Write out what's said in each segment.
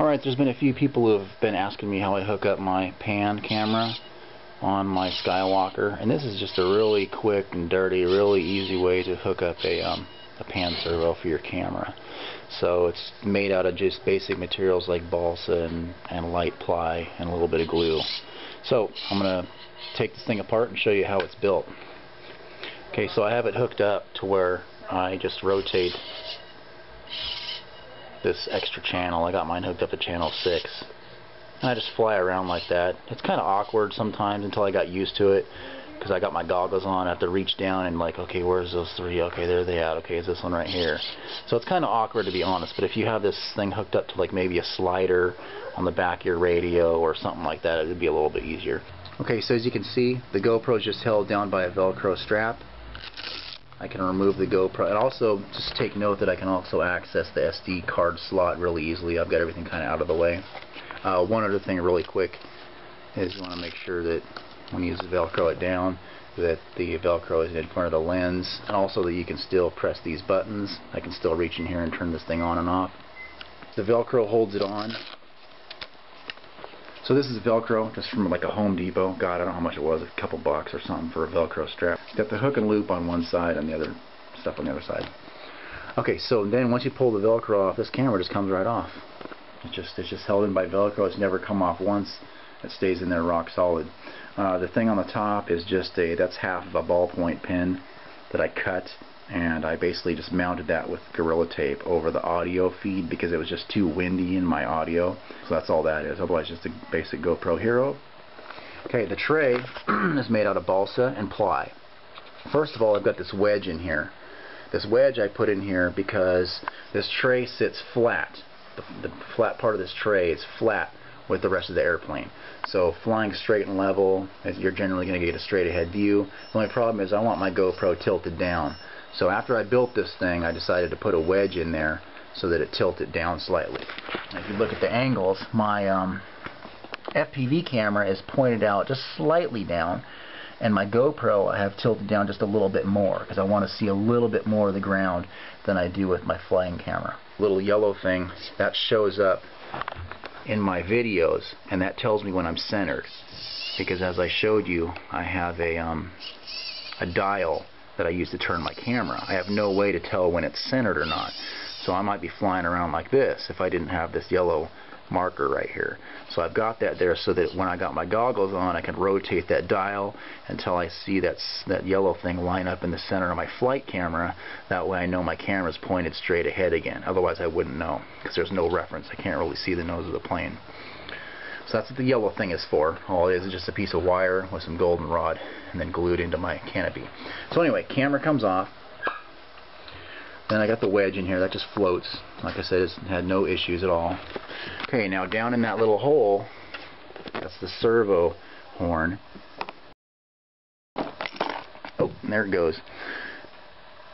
Alright, there's been a few people who have been asking me how I hook up my pan camera on my Skywalker, and this is just a really quick and dirty, really easy way to hook up a pan servo for your camera. So it's made out of just basic materials like balsa and light ply and a little bit of glue. So I'm going to take this thing apart and show you how it's built. Okay, so I have it hooked up to where I just rotate this extra channel. I got mine hooked up to channel 6. And I just fly around like that. It's kind of awkward sometimes until I got used to it, because I got my goggles on. I have to reach down and like, okay, where's those three? Okay, there they are. Okay, is this one right here? So it's kind of awkward, to be honest, but if you have this thing hooked up to like maybe a slider on the back of your radio or something like that, it would be a little bit easier. Okay, so as you can see, the GoPro is just held down by a Velcro strap. I can remove the GoPro, and also just take note that I can also access the SD card slot really easily. I've got everything kind of out of the way. One other thing really quick is you want to make sure that when you use the Velcro it down, that the Velcro is in front of the lens, and also that you can still press these buttons. I can still reach in here and turn this thing on and off. The Velcro holds it on. So this is Velcro, just from like a Home Depot. God, I don't know how much it was, a couple bucks or something for a Velcro strap. Got the hook and loop on one side and the other stuff on the other side. Okay, so then once you pull the Velcro off, this camera just comes right off. It's just held in by Velcro. It's never come off once. It stays in there rock solid. The thing on the top is just that's half of a ballpoint pen that I cut, and I basically just mounted that with Gorilla Tape over the audio feed because it was just too windy in my audio. So that's all that is. Otherwise, just a basic GoPro Hero. Okay, the tray is made out of balsa and ply. First of all, I've got this wedge in here. This wedge I put in here because this tray sits flat. The flat part of this tray is flat with the rest of the airplane. So flying straight and level, you're generally going to get a straight ahead view. The only problem is I want my GoPro tilted down. So after I built this thing, I decided to put a wedge in there so that it tilted down slightly. If you look at the angles, my FPV camera is pointed out just slightly down, and my GoPro I have tilted down just a little bit more because I want to see a little bit more of the ground than I do with my flying camera. Little yellow thing, that shows up in my videos, and that tells me when I'm centered, because as I showed you, I have a dial that I use to turn my camera. I have no way to tell when it's centered or not, so I might be flying around like this if I didn't have this yellow marker right here. So I've got that there so that when I got my goggles on, I can rotate that dial until I see that yellow thing line up in the center of my flight camera. That way I know my camera's pointed straight ahead again. Otherwise I wouldn't know, because there's no reference. I can't really see the nose of the plane. So that's what the yellow thing is for. All it is just a piece of wire with some goldenrod and then glued into my canopy. So anyway, camera comes off. Then I got the wedge in here that just floats. Like I said, it's had no issues at all. Okay, now down in that little hole, that's the servo horn. Oh, there it goes.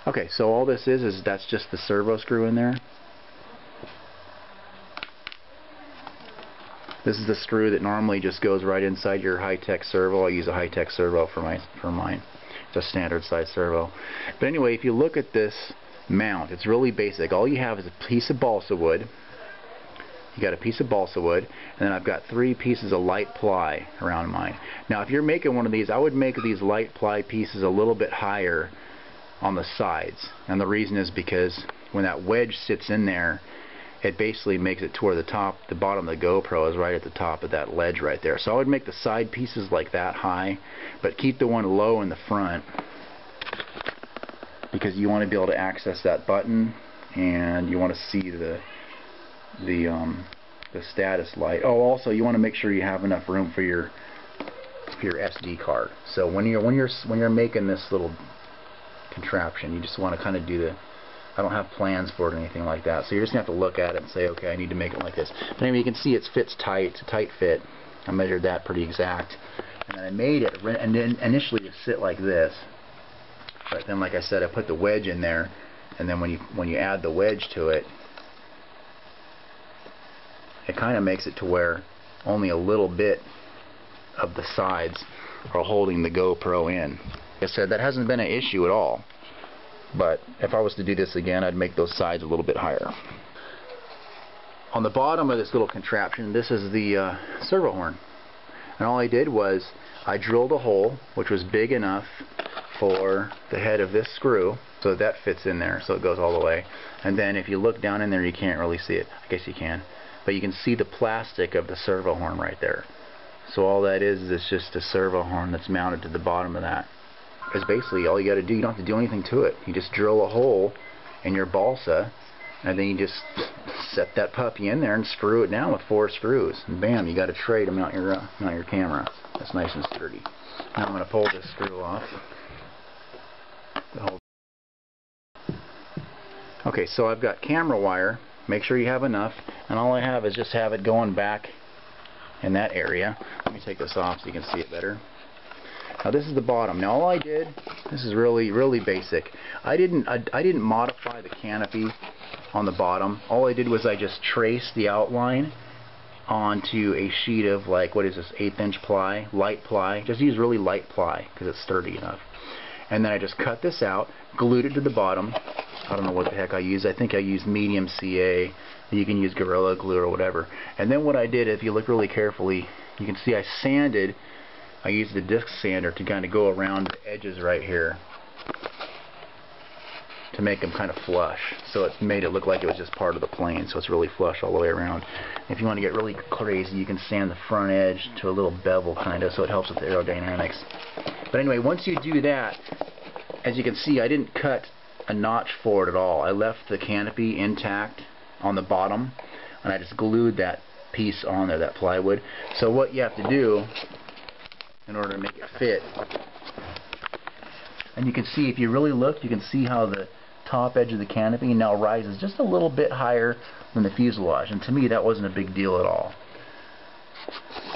Okay, so all this is that's just the servo screw in there. This is the screw that normally just goes right inside your high-tech servo. I use a high-tech servo for mine. It's a standard size servo. But anyway, if you look at this mount, it's really basic. All you have is a piece of balsa wood. You got a piece of balsa wood, and then I've got 3 pieces of light ply around mine. Now, if you're making one of these, I would make these light ply pieces a little bit higher on the sides, and the reason is because when that wedge sits in there, it basically makes it toward the top. The bottom of the GoPro is right at the top of that ledge right there. So I would make the side pieces like that high, but keep the one low in the front, because you want to be able to access that button, and you want to see the status light. Oh, also you want to make sure you have enough room for your SD card. So when you're making this little contraption, you just want to kind of do the. I don't have plans for it or anything like that, so you're just gonna have to look at it and say, okay, I need to make it like this. But anyway, you can see it fits tight. It's a tight fit. I measured that pretty exact, and I made it and then initially to sit like this. But then, like I said, I put the wedge in there, and then when you add the wedge to it, it kind of makes it to where only a little bit of the sides are holding the GoPro in. Like I said, that hasn't been an issue at all, but if I was to do this again, I'd make those sides a little bit higher. on the bottom of this little contraption, this is the servo horn. And all I did was I drilled a hole which was big enough for the head of this screw, so that fits in there, so it goes all the way. And then if you look down in there, you can't really see it. I guess you can, but you can see the plastic of the servo horn right there. So all that is just a servo horn that's mounted to the bottom of that. It's basically all you gotta do. You don't have to do anything to it. You just drill a hole in your balsa, and then you just set that puppy in there and screw it down with 4 screws, and bam, you got a tray to mount your camera. That's nice and sturdy. Now I'm going to pull this screw off. Okay, so I've got camera wire. Make sure you have enough, and all I have is just have it going back in that area. Let me take this off so you can see it better. Now this is the bottom. Now all I did, this is really basic. I didn't modify the canopy on the bottom. All I did was I just traced the outline onto a sheet of, like, what is this, 1/8" ply, light ply. Just use really light ply because it's sturdy enough. And then I just cut this out, glued it to the bottom. I don't know what the heck I used. I think I used medium CA. You can use Gorilla Glue or whatever. And then what I did, if you look really carefully, you can see I sanded. I used the disc sander to kind of go around the edges right here to make them kind of flush, so it made it look like it was just part of the plane, so it's really flush all the way around. If you want to get really crazy, you can sand the front edge to a little bevel kind of, so it helps with the aerodynamics. But anyway, once you do that, as you can see, I didn't cut a notch for it at all. I left the canopy intact on the bottom, and I just glued that piece on there, that plywood. So what you have to do in order to make it fit, and you can see, if you really look, you can see how the top edge of the canopy now rises just a little bit higher than the fuselage, and to me that wasn't a big deal at all.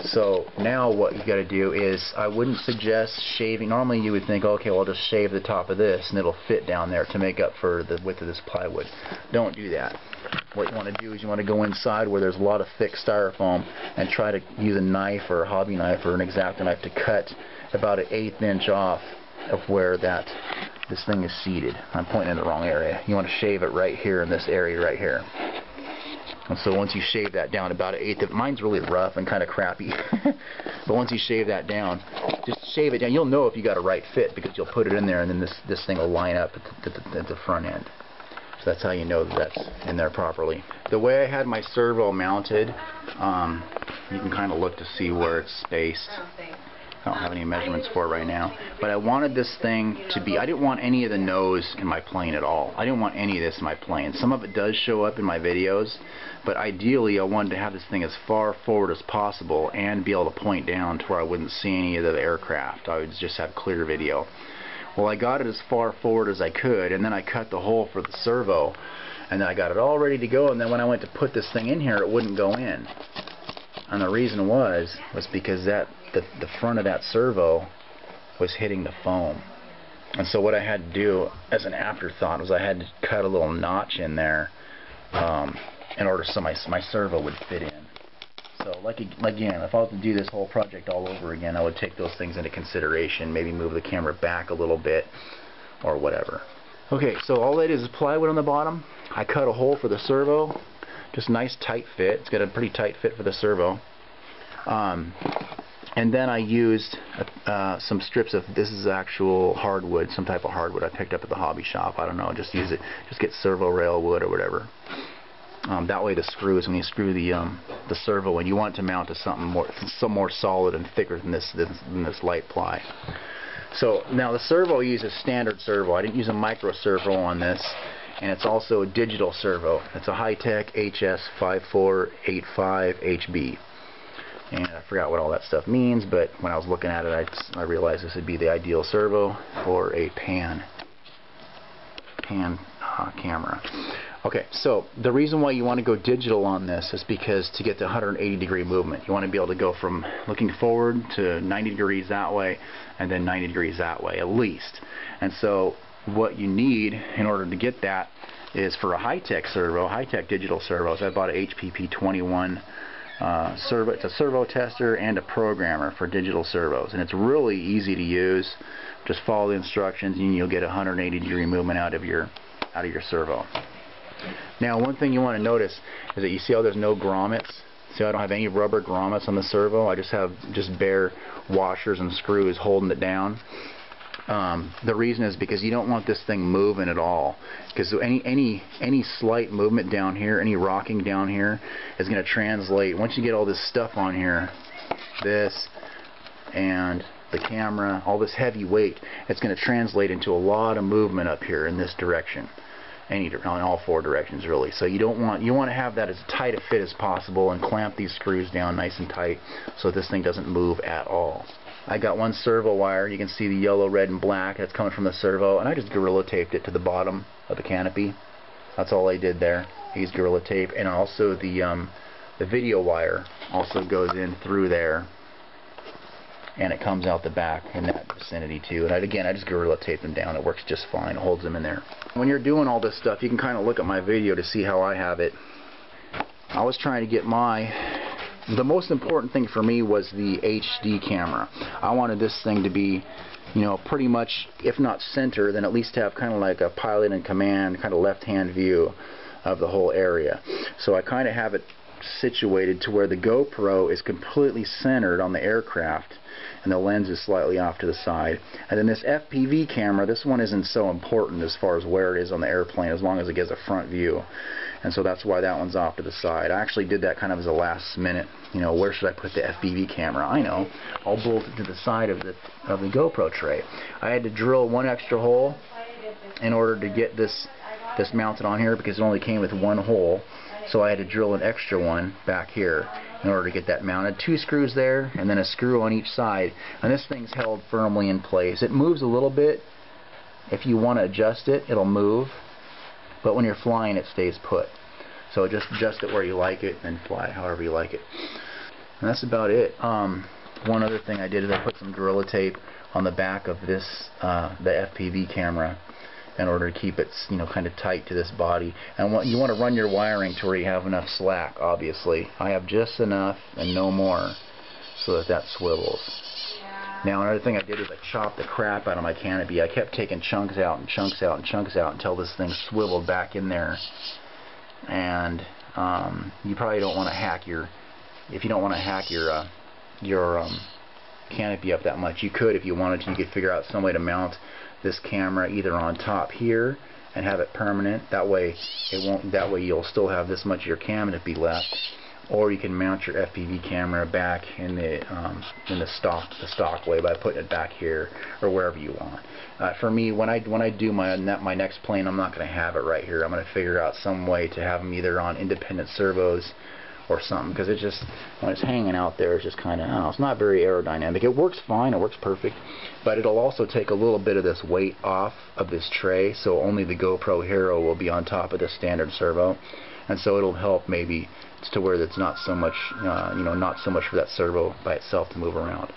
So now what you got to do is, I wouldn't suggest shaving. Normally you would think, okay, well, I'll just shave the top of this and it'll fit down there to make up for the width of this plywood. Don't do that. What you want to do is you want to go inside where there's a lot of thick styrofoam and try to use a knife or a hobby knife or an X-Acto knife to cut about 1/8" off of where that this thing is seated. I'm pointing in the wrong area. You want to shave it right here in this area right here. And so once you shave that down about 1/8", mine's really rough and kind of crappy. But once you shave that down, just shave it down. You'll know if you got a right fit because you'll put it in there, and then this thing will line up at the front end. So that's how you know that that's in there properly. The way I had my servo mounted, you can kind of look to see where it's spaced. I don't have any measurements for it right now, but I wanted this thing to be, I didn't want any of the nose in my plane at all. I didn't want any of this in my plane. Some of it does show up in my videos, but ideally I wanted to have this thing as far forward as possible and be able to point down to where I wouldn't see any of the aircraft. I would just have clear video. Well, I got it as far forward as I could, and then I cut the hole for the servo, and then I got it all ready to go, and then when I went to put this thing in here, it wouldn't go in. And the reason was because the front of that servo was hitting the foam. And so what I had to do as an afterthought was I had to cut a little notch in there in order so my servo would fit in. So again, if I was to do this whole project all over again, I would take those things into consideration, maybe move the camera back a little bit or whatever. Okay, so all that is plywood on the bottom. I cut a hole for the servo. Just nice tight fit. It's got a pretty tight fit for the servo. And then I used some strips of, this is actual hardwood, some type of hardwood I picked up at the hobby shop. I don't know, just use it, just get servo rail wood or whatever. That way the screws, when you screw the servo in, you want it to mount to something more, some more solid and thicker than this light ply. So now the servo uses standard servo. I didn't use a micro servo on this. And it's also a digital servo. It's a high-tech HS5485HB. And I forgot what all that stuff means, but when I was looking at it, I realized this would be the ideal servo for a pan camera. Okay, so the reason why you want to go digital on this is because to get the 180-degree movement, you want to be able to go from looking forward to 90 degrees that way, and then 90 degrees that way, at least. And so what you need in order to get that is, for a high-tech servo, high-tech digital servos, I bought a HPP21 servo. It's a servo tester and a programmer for digital servos, and it's really easy to use. Just follow the instructions and you'll get 180-degree movement out of your servo. Now, one thing you want to notice is that you see how there's no grommets? See, I don't have any rubber grommets on the servo. I just have bare washers and screws holding it down. The reason is because you don't want this thing moving at all, because any slight movement down here, any rocking down here, is going to translate. Once you get all this stuff on here, this and the camera, all this heavy weight, it's going to translate into a lot of movement up here in this direction, on all four directions really. So you don't want, you want to have that as tight a fit as possible and clamp these screws down nice and tight so this thing doesn't move at all. I got one servo wire, you can see the yellow, red, and black that's coming from the servo, and I just Gorilla Taped it to the bottom of the canopy. That's all I did there. I used Gorilla Tape, and also the video wire also goes in through there, and it comes out the back in that vicinity too. And again, I just Gorilla Tape them down. It works just fine. It holds them in there. When you're doing all this stuff, you can kind of look at my video to see how I have it. I was trying to get the most important thing for me was the HD camera. I wanted this thing to be, you know, pretty much, if not center, then at least have kind of like a pilot in command, kind of left-hand view of the whole area. So I kind of have it situated to where the GoPro is completely centered on the aircraft and the lens is slightly off to the side. And then this FPV camera, this one isn't so important as far as where it is on the airplane, as long as it gets a front view. And so that's why that one's off to the side. I actually did that kind of as a last minute, you know, where should I put the FPV camera? I know, I'll bolt it to the side of the GoPro tray. I had to drill one extra hole in order to get this mounted on here, because it only came with one hole. So I had to drill an extra one back here in order to get that mounted. Two screws there and then a screw on each side, and this thing's held firmly in place. It moves a little bit. If you want to adjust it, it'll move, but when you're flying it stays put. So just adjust it where you like it and fly it however you like it. And that's about it. One other thing I did is I put some Gorilla Tape on the back of this the FPV camera in order to keep it, you know, kind of tight to this body. And you want to run your wiring to where you have enough slack, obviously. I have just enough and no more so that that swivels. Now, another thing I did is I chopped the crap out of my canopy. I kept taking chunks out and chunks out and chunks out until this thing swiveled back in there. And you probably don't want to hack your, if you don't want to hack your canopy up that much. You could, if you wanted to, you could figure out some way to mount this camera either on top here and have it permanent. That way it won't, that way you'll still have this much of your canopy left, or you can mount your FPV camera back in the stock way by putting it back here or wherever you want. For me, when I do my next plane, I'm not going to have it right here. I'm going to figure out some way to have them either on independent servos or something, because it's just, when it's hanging out there, it's just kind of, oh, it's not very aerodynamic. It works fine, it works perfect, but it'll also take a little bit of this weight off of this tray, so only the GoPro Hero will be on top of the standard servo, and so it'll help maybe to where it's not so much, you know, not so much for that servo by itself to move around.